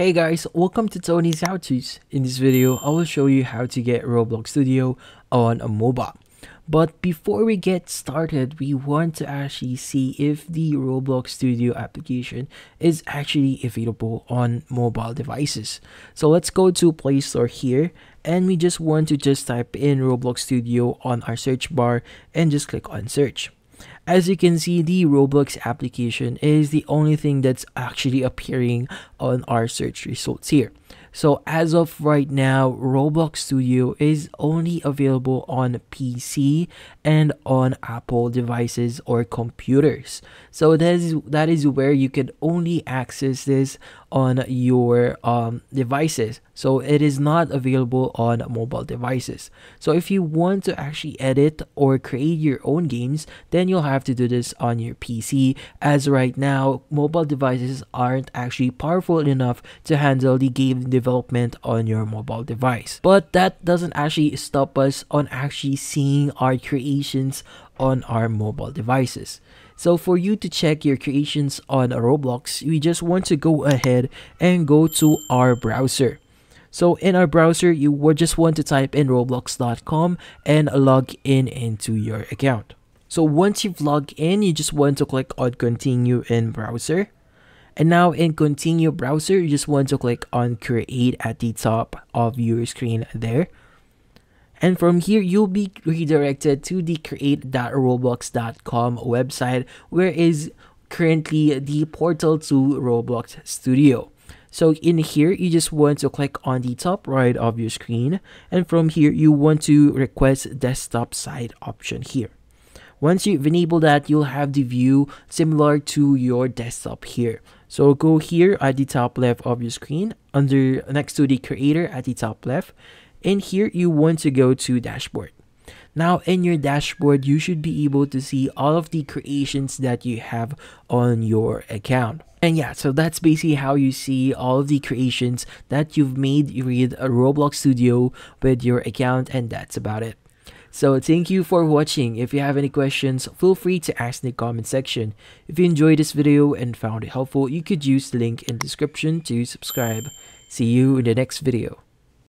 Hey guys, welcome to Tony's HowTos. In this video, I will show you how to get Roblox Studio on a mobile. But before we get started, we want to actually see if the Roblox Studio application is actually available on mobile devices. So let's go to Play Store here, and we just want to just type in Roblox Studio on our search bar and just click on search. As you can see, the Roblox application is the only thing that's actually appearing on our search results here. So as of right now, Roblox Studio is only available on PC and on Apple devices or computers. So that is where you can only access this on your devices. So it is not available on mobile devices. So if you want to actually edit or create your own games, then you'll have to do this on your PC, as right now mobile devices aren't actually powerful enough to handle the game development on your mobile device. But that doesn't actually stop us on actually seeing our creations on our mobile devices. So for you to check your creations on Roblox, we just want to go ahead and go to our browser. So in our browser, you would just want to type in roblox.com and log in into your account. So once you've logged in, you just want to click on continue in browser. And now in continue browser, you just want to click on create at the top of your screen there. And from here, you'll be redirected to the create.roblox.com website, where is currently the portal to Roblox Studio. So in here, you just want to click on the top right of your screen. And from here, you want to request desktop side option here. Once you've enabled that, you'll have the view similar to your desktop here. So go here at the top left of your screen, under next to the creator at the top left. And here you want to go to dashboard. Now in your dashboard, you should be able to see all of the creations that you have on your account. And yeah, so that's basically how you see all of the creations that you've made with Roblox Studio with your account, and that's about it. So thank you for watching. If you have any questions, feel free to ask in the comment section. If you enjoyed this video and found it helpful, you could use the link in the description to subscribe. See you in the next video.